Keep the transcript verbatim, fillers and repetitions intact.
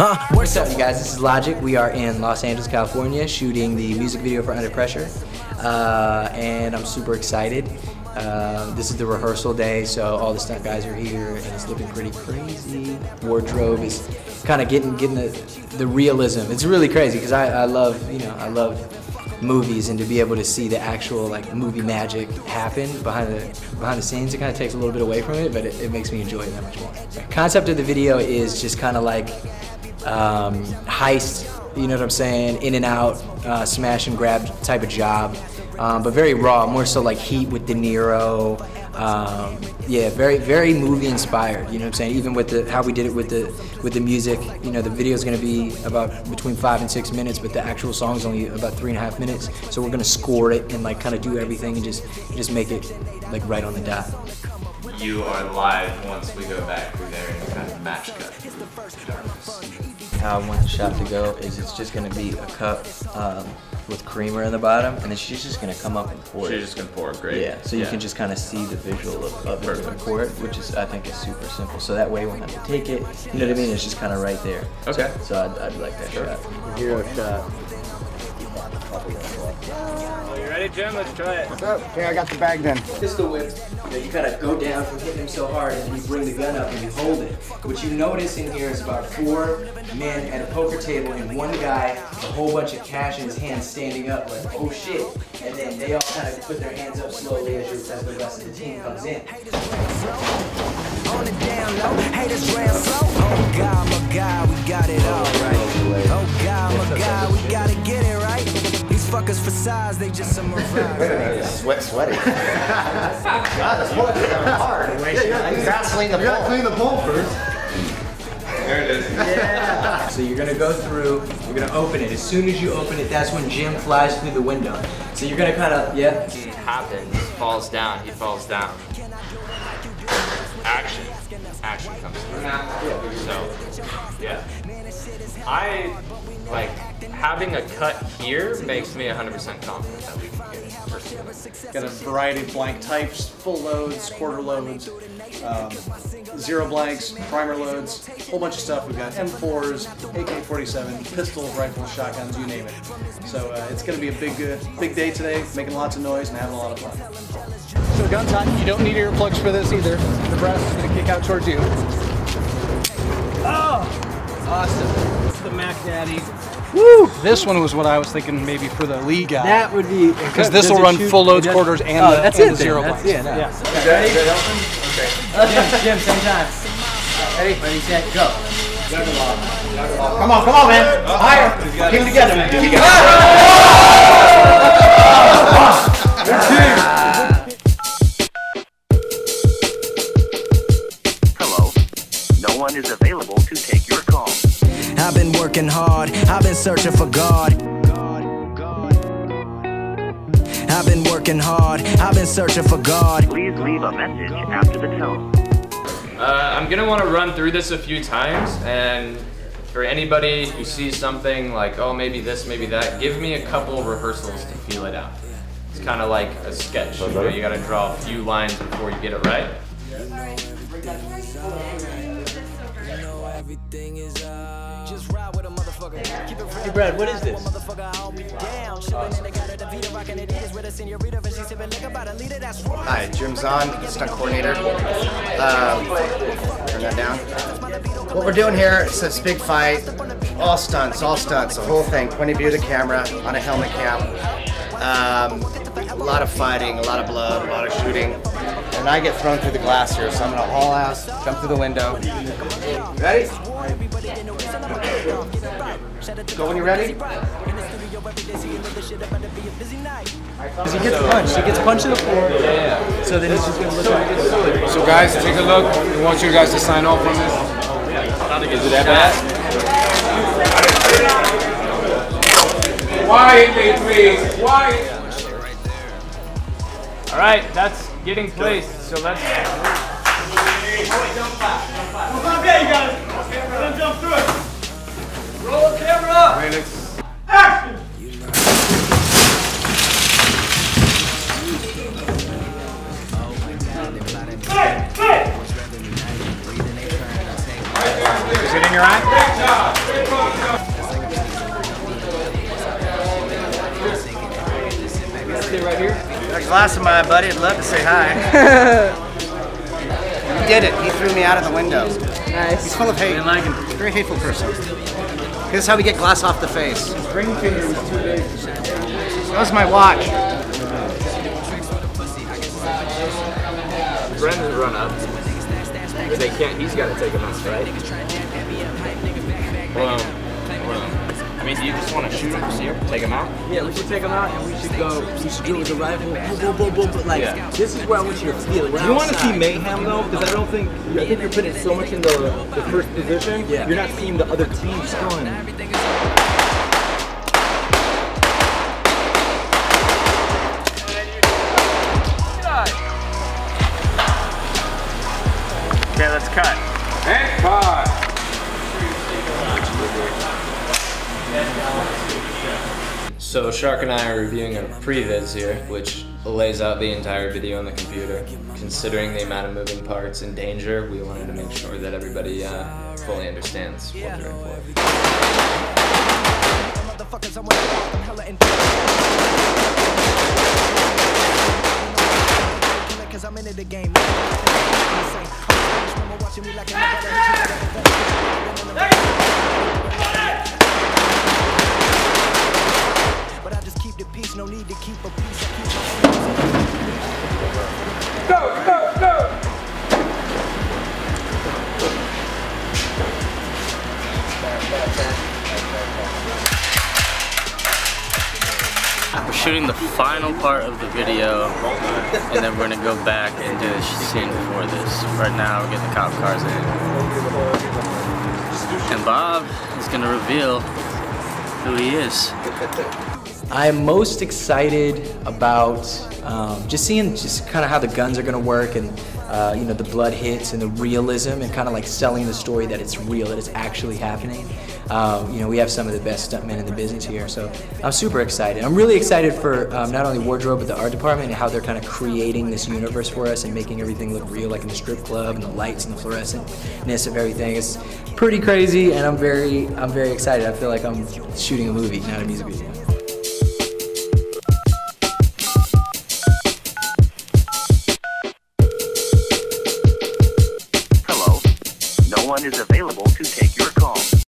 Uh, what's up, you guys? This is Logic. We are in Los Angeles, California, shooting the music video for Under Pressure, uh, and I'm super excited. Uh, this is the rehearsal day, so all the stunt guys are here, and it's looking pretty crazy. Wardrobe is kind of getting getting the the realism. It's really crazy because I, I love you know I love movies, and to be able to see the actual like movie magic happen behind the behind the scenes, it kind of takes a little bit away from it, but it, it makes me enjoy it that much more. The concept of the video is just kind of like. Um, heist, you know what I'm saying, in and out, uh, smash and grab type of job, um, but very raw, more so like Heat with De Niro, um, yeah, very, very movie inspired, you know what I'm saying, even with the, how we did it with the, with the music, you know, the video's gonna be about between five and six minutes, but the actual song's only about three and a half minutes, so we're gonna score it and like kind of do everything and just, just make it like right on the dot. You are live once we go back through there and kind of match cut. How I want the shot to go is it's just going to be a cup um, with creamer in the bottom, and then she's just going to come up and pour she's it. She's just going to pour it, great. Yeah, so yeah. You can just kind of see the visual of, of it and pour it, which is, I think, is super simple. So that way you won't have to take it, you know yes. what I mean? It's just kind of right there. Okay. So, so I'd, I'd like that sure. shot. Hero shot. Are you ready, Jim? Let's try it. What's up? Okay, I got the bag then. This is the whip. You know, you kind of go down from hitting him so hard, and you bring the gun up and you hold it. What you notice in here is about four men at a poker table, and one guy, a whole bunch of cash in his hand, standing up like, oh shit. And then they all kind of put their hands up slowly as, as the rest of the team comes in. On the down low, haters ran slow. Oh God, my God, we got it all right. Oh God, my God, we gotta get it right. Fuckers for size, they just some more fries. Wait a minute, sweat, sweaty. God, that's what it's hard. Yeah, you gotta clean the bowl. You gotta clean the bowl first. There it is. Yeah. So you're gonna go through, you're gonna open it. As soon as you open it, that's when Jim flies through the window. So you're gonna kind of, yeah. It happens, falls down, he falls down. Action. Action comes through. So, yeah. I, like, having a cut here makes me one hundred percent confident that we can get it personally. Got a variety of blank types, full loads, quarter loads, um, zero blanks, primer loads, whole bunch of stuff. We've got M fours, A K forty-seven, pistols, rifles, shotguns, you name it. So uh, it's going to be a big, uh, big day today, making lots of noise and having a lot of fun. So gun time, you don't need earplugs for this either. The brass is going to kick out towards you. Oh! Awesome. It's the Mac Daddy. Woo! This one was what I was thinking maybe for the Lee guy. That would be... Because this will run shoot, full loads, quarters, and oh, the, that's and it the zero that's blanks. It, no. Yeah. Okay. Ready? Okay. Jim, Jim, same time. Ready? Ready, set, go. Come on, come on, man. Uh-oh. Higher. Keep it together, man. Keep it together. Ah! Is available to take your call. I've been working hard, I've been searching for God. God, God, God. I've been working hard, I've been searching for God. Please leave a message after the tone. Uh, I'm gonna want to run through this a few times, and for anybody who sees something like, oh, maybe this, maybe that, give me a couple rehearsals to feel it out. It's kind of like a sketch, you know, you gotta draw a few lines before you get it right. Everything is up. Just ride with a motherfucker. Keep it real. Hey Brad, what is this? Awesome. Hi, Jim Zahn, stunt coordinator. Um, turn that down. What we're doing here is this big fight. All stunts, all stunts, the whole thing. Point of view of the camera on a helmet cam. Um, a lot of fighting, a lot of blood, a lot of shooting. And I get thrown through the glass here, so I'm gonna haul ass, jump through the window. Ready? Go when you're ready. Because he gets punched, he gets punched in the floor. Yeah. So then he's just gonna look at. So guys, take a look. We want you guys to sign off on this. Is it that bad? Why they please? Why? All right, that's getting placed, so let's... Yeah. Jump back, jump back. Well, jump there, you guys. Then jump through it. Roll the camera up. Action! Right here. There's a glass of my buddy. I'd love to say hi. He did it. He threw me out of the window. Nice. He's full of hate. Like him. Very hateful person. This is how we get glass off the face. His ring finger was too big. That was my watch. Brendan's run up. Because they can't. He's got to take a mess, right? Well, well. I mean, do you just want to shoot him for here? Take him out? Yeah, we should take him out and we should go, we should do it with a rifle, boom, boom, boom, boom, like, yeah. This is where I want you to feel it. Right, you want to see mayhem, though, because I don't think, I think you're putting so much in the, the first position, yeah. You're not seeing the other team scoring. Okay, let's cut. And cut! So Shark and I are reviewing a previs here, which lays out the entire video on the computer. Considering the amount of moving parts and danger, we wanted to make sure that everybody uh, fully understands what they're in for. No need to keep a piece of peace. Go, go, go! We're shooting the final part of the video, and then we're gonna go back and do the scene before this. Right now, we're getting the cop cars in. And Bob is gonna reveal who he is. I'm most excited about um, just seeing just kind of how the guns are going to work, and uh, you know, the blood hits and the realism, and kind of like selling the story that it's real, that it's actually happening. Um, you know, we have some of the best stuntmen in the business here, so I'm super excited. I'm really excited for um, not only wardrobe, but the art department and how they're kind of creating this universe for us and making everything look real, like in the strip club and the lights and the fluorescentness of everything. It's pretty crazy, and I'm very, I'm very excited. I feel like I'm shooting a movie, not a music video. Is available.